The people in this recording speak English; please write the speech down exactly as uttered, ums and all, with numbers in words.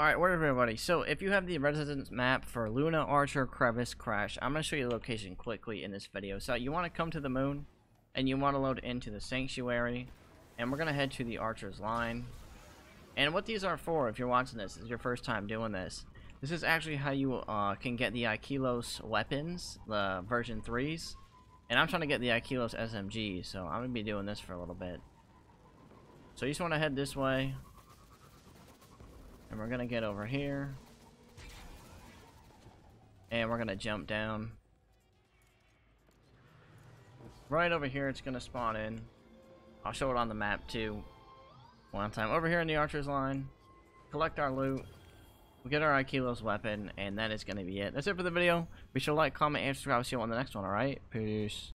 Alright, what up everybody? So if you have the residence map for Luna Archer Crevasse Crash, I'm going to show you the location quickly in this video. So you want to come to the moon, and you want to load into the sanctuary, and we're going to head to the Archer's Line. And what these are for, if you're watching this, this is your first time doing this, this is actually how you uh, can get the Ikelos weapons, the version threes. And I'm trying to get the Ikelos S M G, so I'm going to be doing this for a little bit. So you just want to head this way. And we're going to get over here. And we're going to jump down. Right over here, it's going to spawn in. I'll show it on the map, too. One time. Over here in the Archer's Line. Collect our loot. We'll get our Ikelos weapon. And that is going to be it. That's it for the video. Be sure to like, comment, and subscribe. See you on the next one, alright? Peace.